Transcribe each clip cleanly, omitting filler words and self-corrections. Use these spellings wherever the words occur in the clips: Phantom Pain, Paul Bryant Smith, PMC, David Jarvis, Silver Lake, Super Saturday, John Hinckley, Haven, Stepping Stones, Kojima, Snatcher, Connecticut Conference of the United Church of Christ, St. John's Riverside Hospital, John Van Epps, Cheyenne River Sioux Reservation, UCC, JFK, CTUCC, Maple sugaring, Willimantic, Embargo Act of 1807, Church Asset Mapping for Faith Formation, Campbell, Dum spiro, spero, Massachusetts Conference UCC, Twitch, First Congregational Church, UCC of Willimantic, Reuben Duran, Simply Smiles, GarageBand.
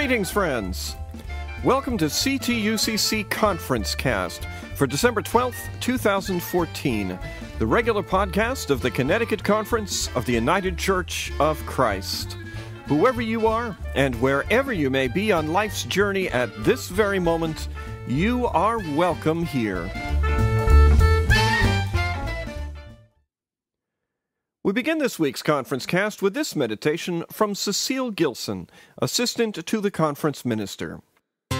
Greetings, friends. Welcome to CTUCC Conference Cast for December 12th, 2014, the regular podcast of the Connecticut Conference of the United Church of Christ. Whoever you are and wherever you may be on life's journey at this very moment, you are welcome here. We begin this week's conference cast with this meditation from Cecile Gilson, assistant to the conference minister. The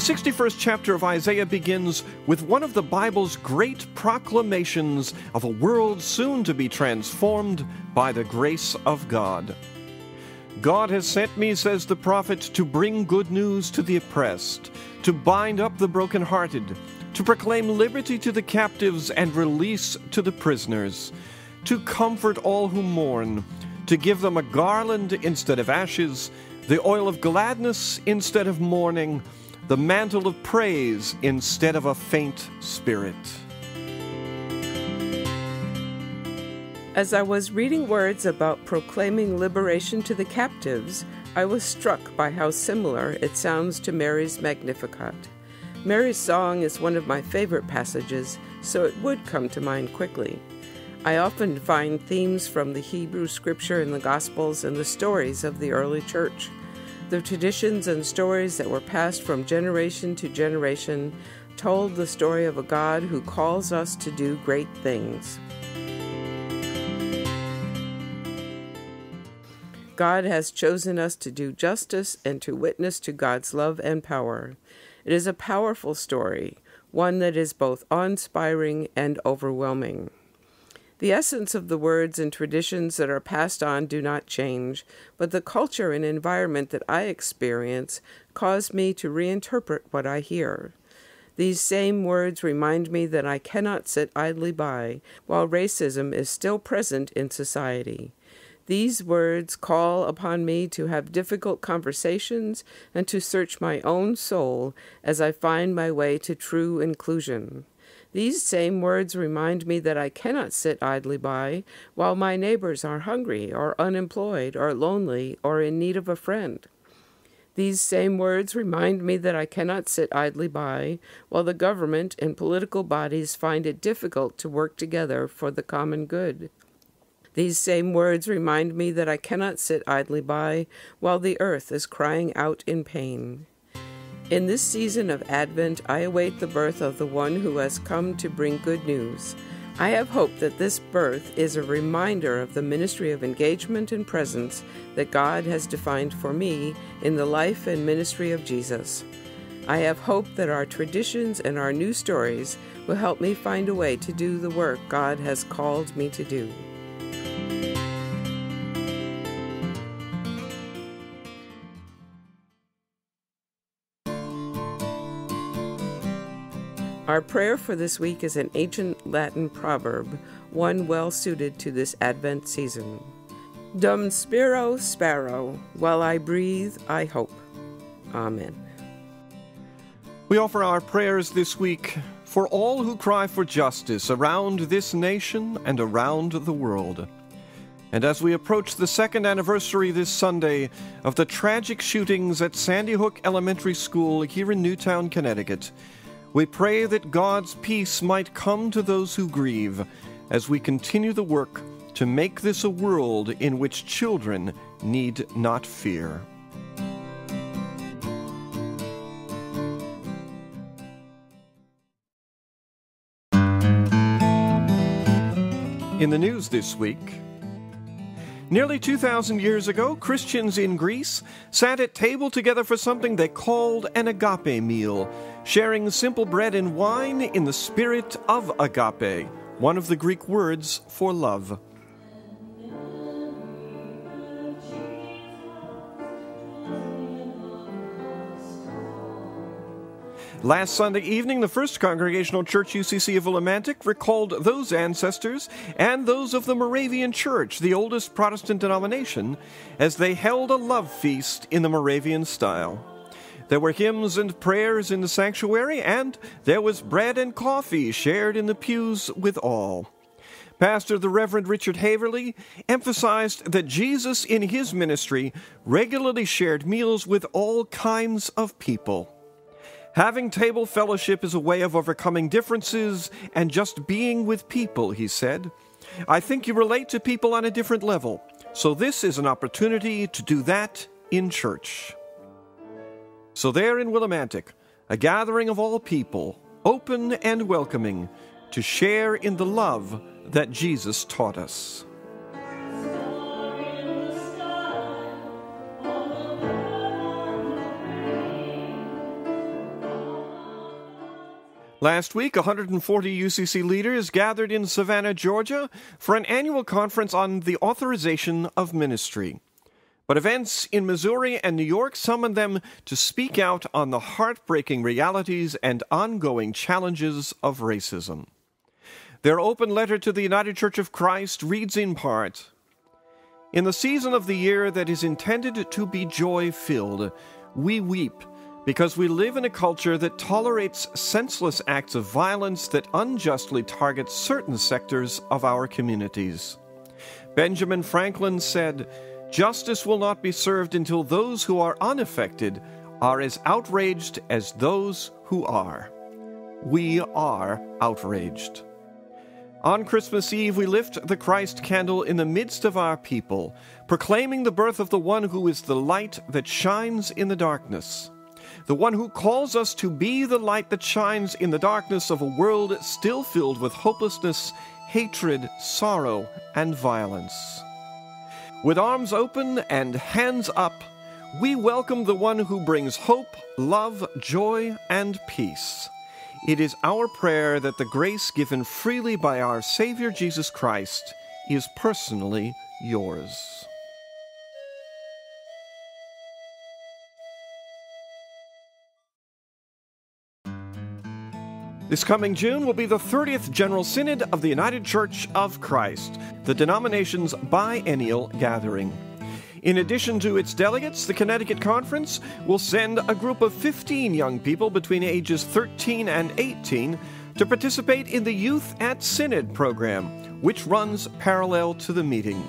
61st chapter of Isaiah begins with one of the Bible's great proclamations of a world soon to be transformed by the grace of God. God has sent me, says the prophet, to bring good news to the oppressed, to bind up the brokenhearted, to proclaim liberty to the captives and release to the prisoners, to comfort all who mourn, to give them a garland instead of ashes, the oil of gladness instead of mourning, the mantle of praise instead of a faint spirit. As I was reading words about proclaiming liberation to the captives, I was struck by how similar it sounds to Mary's Magnificat. Mary's song is one of my favorite passages, so it would come to mind quickly. I often find themes from the Hebrew scripture and the Gospels and the stories of the early church. The traditions and stories that were passed from generation to generation told the story of a God who calls us to do great things. God has chosen us to do justice and to witness to God's love and power. It is a powerful story, one that is both awe-inspiring and overwhelming. The essence of the words and traditions that are passed on do not change, but the culture and environment that I experience cause me to reinterpret what I hear. These same words remind me that I cannot sit idly by while racism is still present in society. These words call upon me to have difficult conversations and to search my own soul as I find my way to true inclusion. These same words remind me that I cannot sit idly by while my neighbors are hungry or unemployed or lonely or in need of a friend. These same words remind me that I cannot sit idly by while the government and political bodies find it difficult to work together for the common good. These same words remind me that I cannot sit idly by while the earth is crying out in pain. In this season of Advent, I await the birth of the one who has come to bring good news. I have hope that this birth is a reminder of the ministry of engagement and presence that God has defined for me in the life and ministry of Jesus. I have hope that our traditions and our new stories will help me find a way to do the work God has called me to do. Our prayer for this week is an ancient Latin proverb, one well suited to this Advent season. Dum spiro, spero. While I breathe, I hope. Amen. We offer our prayers this week for all who cry for justice around this nation and around the world. And as we approach the second anniversary this Sunday of the tragic shootings at Sandy Hook Elementary School here in Newtown, Connecticut, we pray that God's peace might come to those who grieve as we continue the work to make this a world in which children need not fear. In the news this week, nearly 2,000 years ago, Christians in Greece sat at table together for something they called an agape meal, sharing simple bread and wine in the spirit of agape, one of the Greek words for love. Last Sunday evening, the First Congregational Church, UCC of Willimantic, recalled those ancestors and those of the Moravian Church, the oldest Protestant denomination, as they held a love feast in the Moravian style. There were hymns and prayers in the sanctuary, and there was bread and coffee shared in the pews with all. Pastor the Reverend Richard Haverly emphasized that Jesus in his ministry regularly shared meals with all kinds of people. Having table fellowship is a way of overcoming differences and just being with people, he said. I think you relate to people on a different level, so this is an opportunity to do that in church. So there in Willimantic, a gathering of all people, open and welcoming, to share in the love that Jesus taught us. Last week, 140 UCC leaders gathered in Savannah, Georgia, for an annual conference on the authorization of ministry. But events in Missouri and New York summoned them to speak out on the heartbreaking realities and ongoing challenges of racism. Their open letter to the United Church of Christ reads in part, "In the season of the year that is intended to be joy-filled, we weep, because we live in a culture that tolerates senseless acts of violence that unjustly target certain sectors of our communities. Benjamin Franklin said, 'Justice will not be served until those who are unaffected are as outraged as those who are.' We are outraged. On Christmas Eve, we lift the Christ candle in the midst of our people, proclaiming the birth of the one who is the light that shines in the darkness. The one who calls us to be the light that shines in the darkness of a world still filled with hopelessness, hatred, sorrow, and violence. With arms open and hands up, we welcome the one who brings hope, love, joy, and peace. It is our prayer that the grace given freely by our Savior Jesus Christ is personally yours." This coming June will be the 30th General Synod of the United Church of Christ, the denomination's biennial gathering. In addition to its delegates, the Connecticut Conference will send a group of 15 young people between ages 13 and 18 to participate in the Youth at Synod program, which runs parallel to the meeting.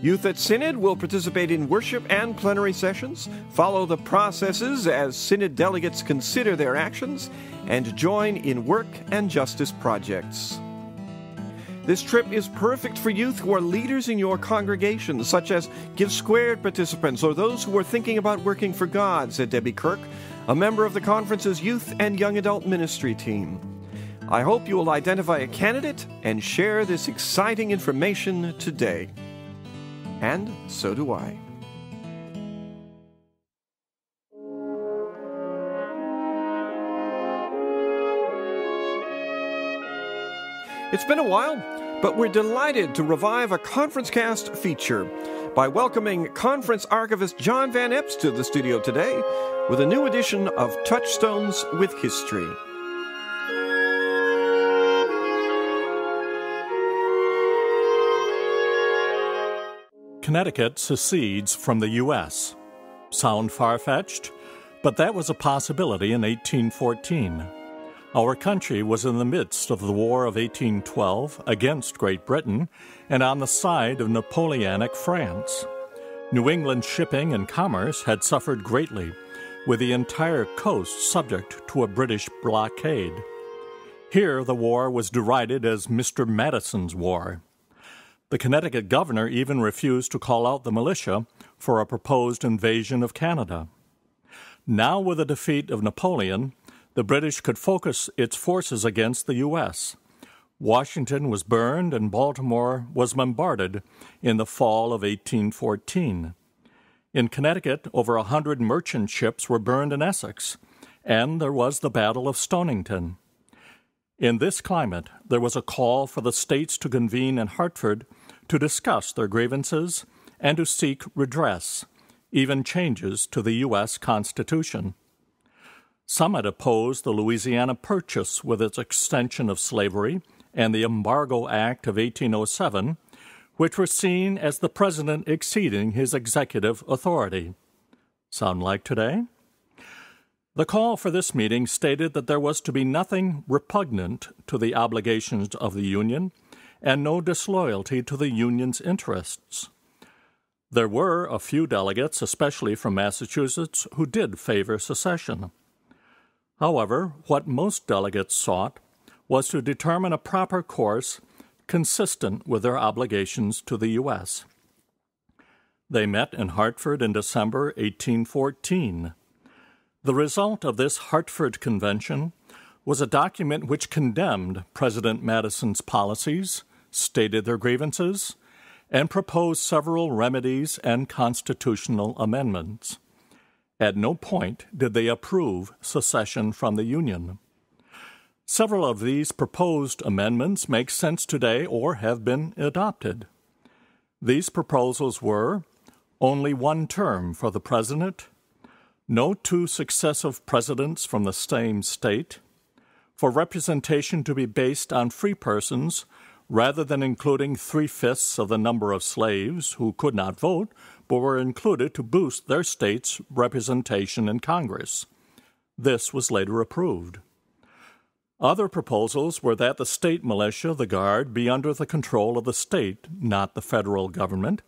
Youth at Synod will participate in worship and plenary sessions, follow the processes as Synod delegates consider their actions, and join in work and justice projects. This trip is perfect for youth who are leaders in your congregation, such as Give Squared participants or those who are thinking about working for God, said Debbie Kirk, a member of the conference's youth and young adult ministry team. I hope you will identify a candidate and share this exciting information today. And so do I. It's been a while, but we're delighted to revive a Conference Cast feature by welcoming Conference Archivist John Van Epps to the studio today with a new edition of Touchstones with History. Connecticut secedes from the U.S. Sound far-fetched, but that was a possibility in 1814. Our country was in the midst of the War of 1812 against Great Britain and on the side of Napoleonic France. New England's shipping and commerce had suffered greatly, with the entire coast subject to a British blockade. Here the war was derided as Mr. Madison's War. The Connecticut governor even refused to call out the militia for a proposed invasion of Canada. Now, with the defeat of Napoleon, the British could focus its forces against the U.S. Washington was burned and Baltimore was bombarded in the fall of 1814. In Connecticut, over 100 merchant ships were burned in Essex, and there was the Battle of Stonington. In this climate, there was a call for the states to convene in Hartford to discuss their grievances and to seek redress, even changes to the U.S. Constitution. Some had opposed the Louisiana Purchase with its extension of slavery and the Embargo Act of 1807, which were seen as the president exceeding his executive authority. Sound like today? The call for this meeting stated that there was to be nothing repugnant to the obligations of the Union and no disloyalty to the Union's interests. There were a few delegates, especially from Massachusetts, who did favor secession. However, what most delegates sought was to determine a proper course consistent with their obligations to the U.S. They met in Hartford in December 1814. The result of this Hartford Convention was a document which condemned President Madison's policies, stated their grievances, and proposed several remedies and constitutional amendments. At no point did they approve secession from the Union. Several of these proposed amendments make sense today or have been adopted. These proposals were only one term for the president, no two successive presidents from the same state, for representation to be based on free persons rather than including 3/5 of the number of slaves who could not vote but were included to boost their state's representation in Congress. This was later approved. Other proposals were that the state militia, the Guard, be under the control of the state, not the federal government,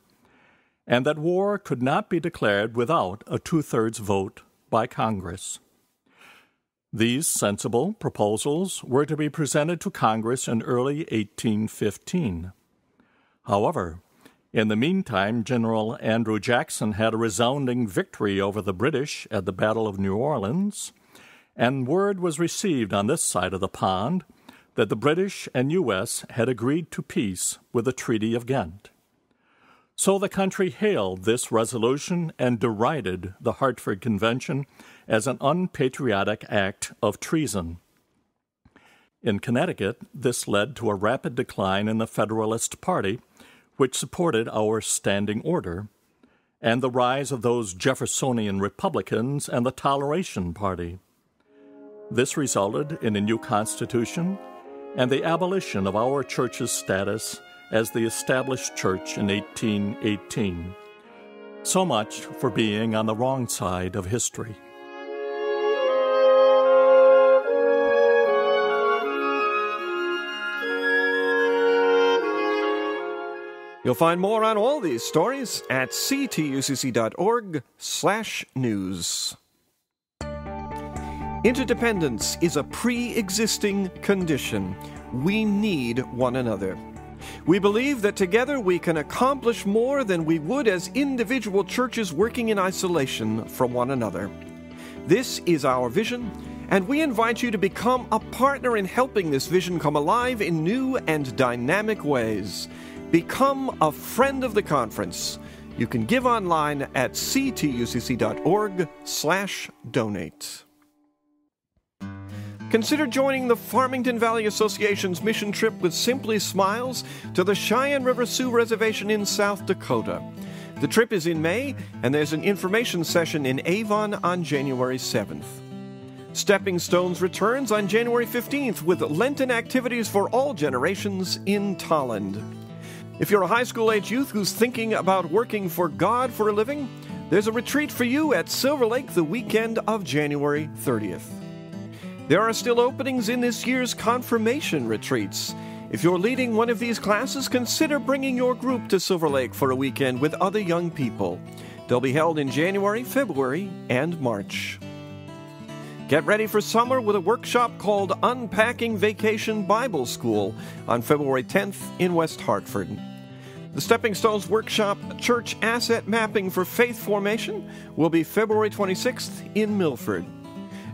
and that war could not be declared without a 2/3 vote by Congress. These sensible proposals were to be presented to Congress in early 1815. However, in the meantime, General Andrew Jackson had a resounding victory over the British at the Battle of New Orleans, and word was received on this side of the pond that the British and U.S. had agreed to peace with the Treaty of Ghent. So the country hailed this resolution and derided the Hartford Convention as an unpatriotic act of treason. In Connecticut, this led to a rapid decline in the Federalist Party, which supported our standing order, and the rise of those Jeffersonian Republicans and the Toleration Party. This resulted in a new constitution and the abolition of our church's status as the established church in 1818. So much for being on the wrong side of history. You'll find more on all these stories at ctucc.org/news. Interdependence is a pre-existing condition. We need one another. We believe that together we can accomplish more than we would as individual churches working in isolation from one another. This is our vision, and we invite you to become a partner in helping this vision come alive in new and dynamic ways. Become a friend of the conference. You can give online at ctucc.org/donate. Consider joining the Farmington Valley Association's mission trip with Simply Smiles to the Cheyenne River Sioux Reservation in South Dakota. The trip is in May, and there's an information session in Avon on January 7th. Stepping Stones returns on January 15th with Lenten activities for all generations in Tolland. If you're a high school-age youth who's thinking about working for God for a living, there's a retreat for you at Silver Lake the weekend of January 30th. There are still openings in this year's confirmation retreats. If you're leading one of these classes, consider bringing your group to Silver Lake for a weekend with other young people. They'll be held in January, February, and March. Get ready for summer with a workshop called Unpacking Vacation Bible School on February 10th in West Hartford. The Stepping Stones Workshop Church Asset Mapping for Faith Formation will be February 26th in Milford.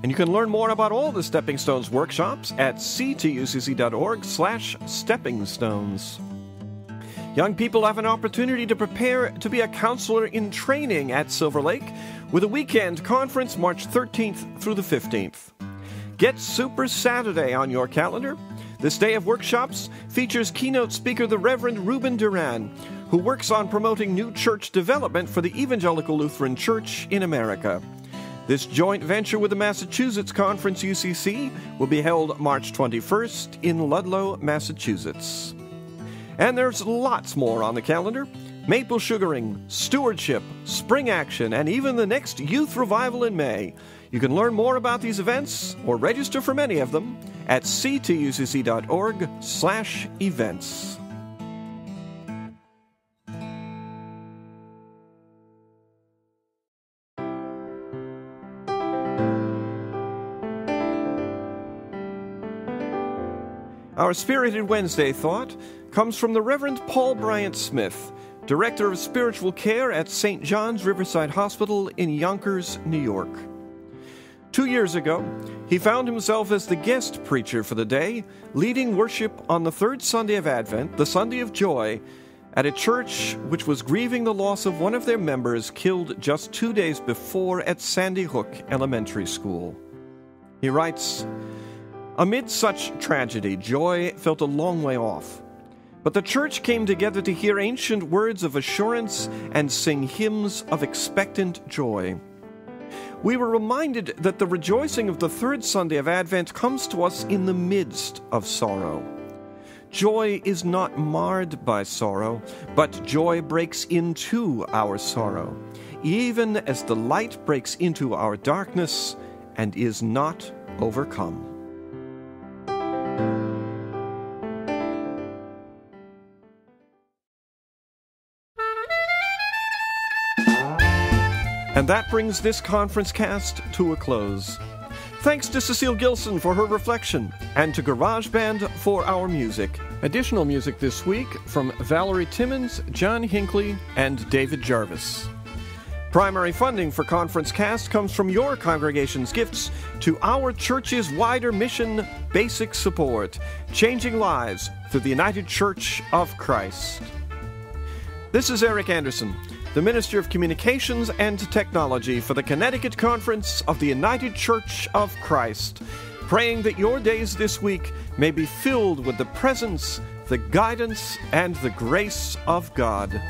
And you can learn more about all the Stepping Stones workshops at ctucc.org/steppingstones. Young people have an opportunity to prepare to be a counselor in training at Silver Lake with a weekend conference March 13th through the 15th. Get Super Saturday on your calendar. This day of workshops features keynote speaker the Reverend Reuben Duran, who works on promoting new church development for the Evangelical Lutheran Church in America. This joint venture with the Massachusetts Conference, UCC, will be held March 21st in Ludlow, Massachusetts. And there's lots more on the calendar. Maple sugaring, stewardship, spring action, and even the next youth revival in May. You can learn more about these events or register for many of them at ctucc.org/events. Our Spirited Wednesday thought comes from the Reverend Paul Bryant Smith, Director of Spiritual Care at St. John's Riverside Hospital in Yonkers, New York. 2 years ago, he found himself as the guest preacher for the day, leading worship on the third Sunday of Advent, the Sunday of Joy, at a church which was grieving the loss of one of their members killed just 2 days before at Sandy Hook Elementary School. He writes, "Amid such tragedy, joy felt a long way off. But the church came together to hear ancient words of assurance and sing hymns of expectant joy. We were reminded that the rejoicing of the third Sunday of Advent comes to us in the midst of sorrow. Joy is not marred by sorrow, but joy breaks into our sorrow, even as the light breaks into our darkness and is not overcome." And that brings this conference cast to a close. Thanks to Cecile Gilson for her reflection, and to GarageBand for our music. Additional music this week from Valerie Timmons, John Hinckley, and David Jarvis. Primary funding for Conference Cast comes from your congregation's gifts to our church's wider mission, basic support, changing lives through the United Church of Christ. This is Eric Anderson, the Minister of Communications and Technology for the Connecticut Conference of the United Church of Christ, praying that your days this week may be filled with the presence, the guidance, and the grace of God.